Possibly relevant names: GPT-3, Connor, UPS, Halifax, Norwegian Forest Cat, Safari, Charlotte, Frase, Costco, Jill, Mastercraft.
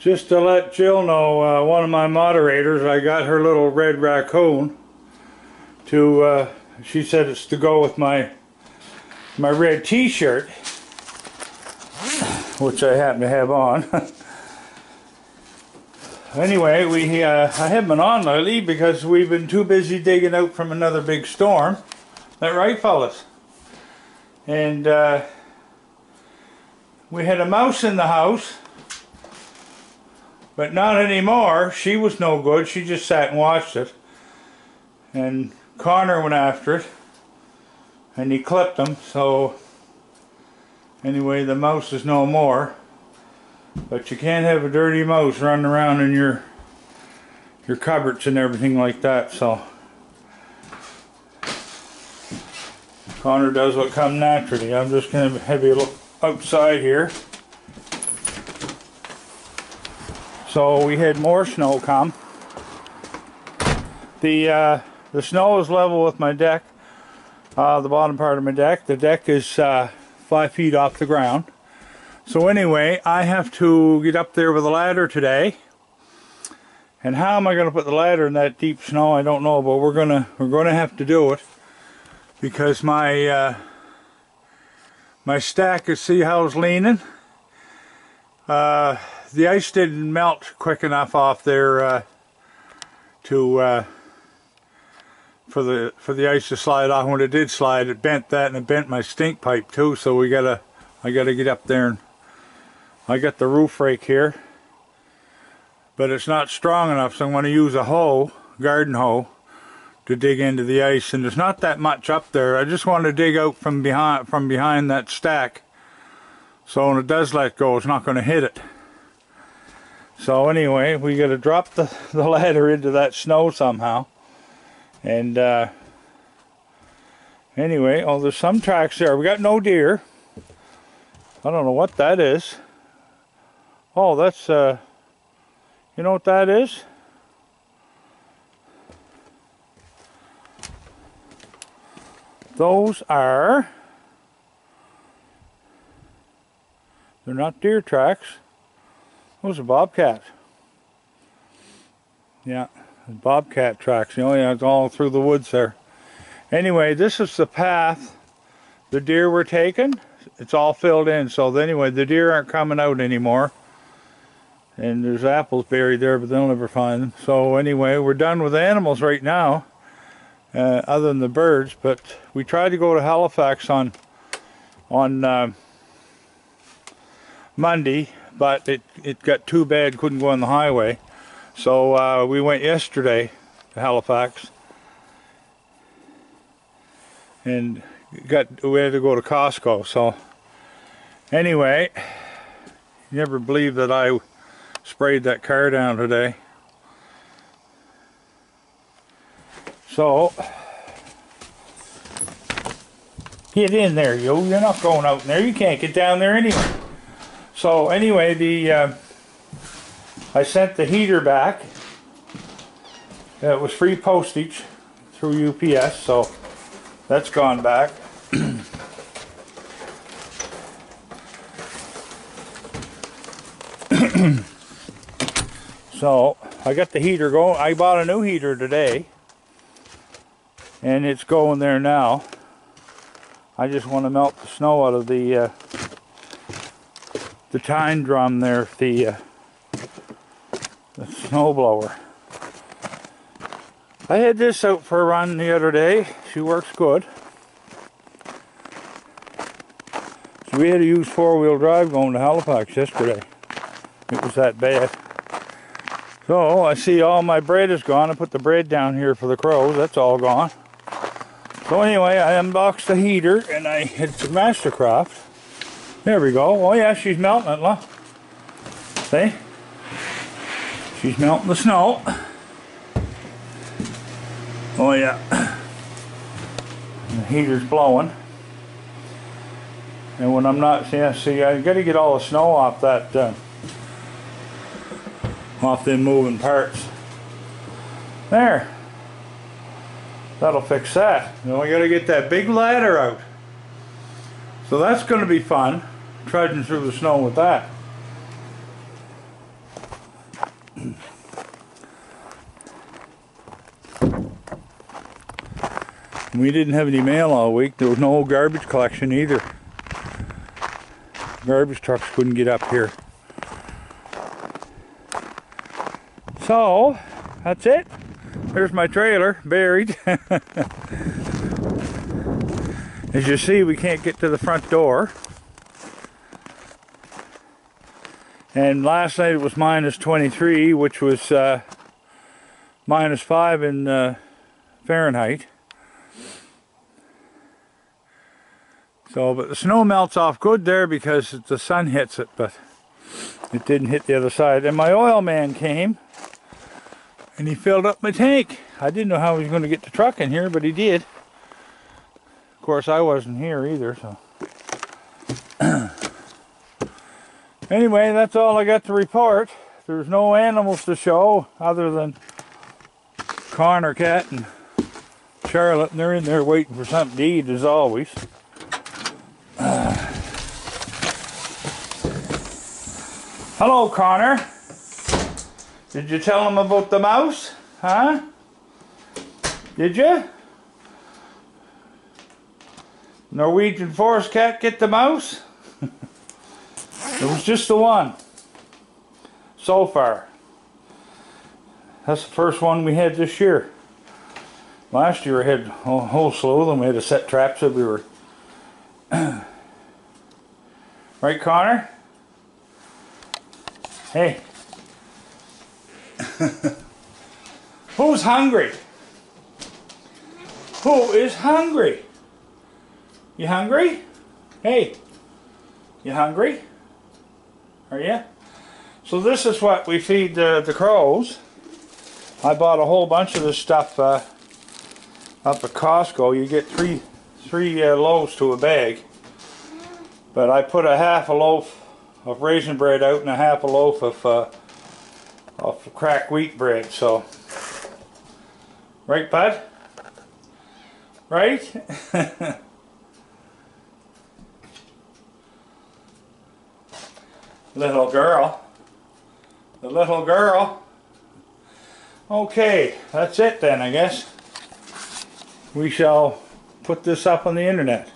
Just to let Jill know, one of my moderators, I got her little red raccoon to, she said it's to go with my red t-shirt, which I happen to have on. Anyway, we I haven't been on lately because we've been too busy digging out from another big storm. That right, fellas? And we had a mouse in the house, but not anymore. She was no good. She just sat and watched it. And Connor went after it, and he clipped him. So anyway, the mouse is no more. But you can't have a dirty mouse running around in your cupboards and everything like that, so Connor does what comes naturally. I'm just going to have you look outside here. So we had more snow come. The snow is level with my deck, the bottom part of my deck. The deck is 5 feet off the ground. So anyway, I have to get up there with a ladder today. And how am I going to put the ladder in that deep snow? I don't know, but we're going to have to do it because my stack is, see how it's leaning. The ice didn't melt quick enough off there for the ice to slide off. When it did slide, it bent that and it bent my stink pipe too. So I got to get up there and. I got the roof rake here, but it's not strong enough, so I'm going to use a hoe, garden hoe, to dig into the ice. And there's not that much up there. I just want to dig out from behind that stack. So when it does let go, it's not going to hit it. So anyway, we got to drop the ladder into that snow somehow. And anyway, oh, there's some tracks there. We got no deer. I don't know what that is. Oh, that's, you know what that is? Those are, they're not deer tracks. Those are bobcat. Yeah, bobcat tracks. You know, yeah, it's all through the woods there. Anyway, this is the path the deer were taking. It's all filled in. So anyway, the deer aren't coming out anymore. And there's apples buried there, but they'll never find them. So anyway, we're done with animals right now, other than the birds. But we tried to go to Halifax on Monday, but it got too bad, couldn't go on the highway. So we went yesterday to Halifax, and we had to go to Costco. So anyway, you never believe that I sprayed that car down today. So get in there, you. You're not going out in there. You can't get down there anyway. So anyway, I sent the heater back. It was free postage through UPS, so that's gone back. So I got the heater going. I bought a new heater today, and it's going there now. I just want to melt the snow out of the tine drum there, the snow blower. I had this out for a run the other day. She works good. So we had to use four-wheel drive going to Halifax yesterday. It was that bad. So I see all my bread is gone. I put the bread down here for the crows. That's all gone. So anyway, I unboxed the heater and it's Mastercraft. There we go. Oh yeah, she's melting it, look. See? She's melting the snow. Oh yeah. And the heater's blowing. And when I'm not, see, I gotta get all the snow off that off them moving parts. There. That'll fix that. Now we gotta get that big ladder out. So that's gonna be fun, trudging through the snow with that. We didn't have any mail all week. There was no garbage collection either. Garbage trucks couldn't get up here. So, that's it. There's my trailer, buried. As you see, we can't get to the front door. And last night it was minus 23, which was minus 5 in Fahrenheit. So, but the snow melts off good there because the sun hits it, but it didn't hit the other side. And my oil man came, and he filled up my tank. I didn't know how he was going to get the truck in here, but he did. Of course, I wasn't here either, so. Anyway, that's all I got to report. There's no animals to show other than Connor Cat and Charlotte, and they're in there waiting for something to eat as always. Hello, Connor. Did you tell him about the mouse? Huh? Did you? Norwegian Forest Cat get the mouse? It was just the one. So far. That's the first one we had this year. Last year I had a whole slew of them. We had to set traps that we were... Right, Connor? Hey. Who's hungry? Who is hungry? You hungry? Hey. You hungry? Are you? So this is what we feed the crows. I bought a whole bunch of this stuff up at Costco. You get three loaves to a bag. But I put a half a loaf of raisin bread out and a half a loaf of cracked wheat bread, so right, bud? Right? Little girl. The little girl. Okay, that's it then, I guess. We shall put this up on the internet.